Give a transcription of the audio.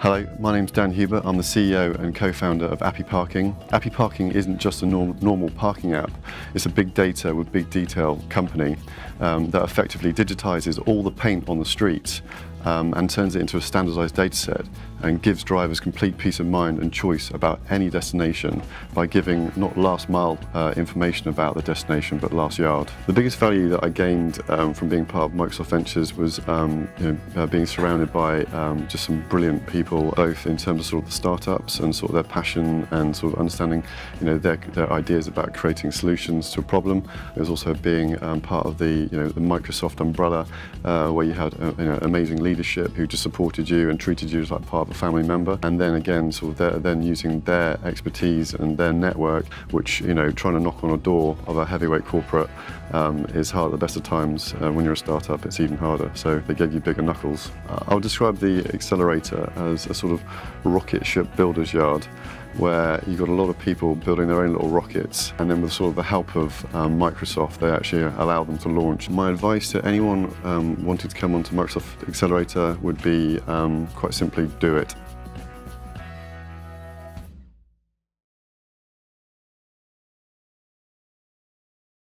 Hello, my name's Dan Huber. I'm the CEO and co-founder of Appy Parking. Appy Parking isn't just a normal parking app. It's a big data with big detail company that effectively digitizes all the paint on the streets and turns it into a standardized data set and gives drivers complete peace of mind and choice about any destination by giving not last mile information about the destination but last yard. The biggest value that I gained from being part of Microsoft Ventures was being surrounded by just some brilliant people, both in terms of sort of the startups and sort of their passion and sort of understanding their ideas about creating solutions to a problem. It was also being part of the Microsoft umbrella where you had amazing leadership who just supported you and treated you as like part of a family member, and then again sort of then using their expertise and their network, which trying to knock on a door of a heavyweight corporate is hard at the best of times. When you're a startup it's even harder, so they gave you bigger knuckles. I'll describe the accelerator as a sort of rocket ship builder's yard where you've got a lot of people building their own little rockets, and then with sort of the help of Microsoft they actually allow them to launch. My advice to anyone wanting to come onto Microsoft Accelerator would be quite simply do it.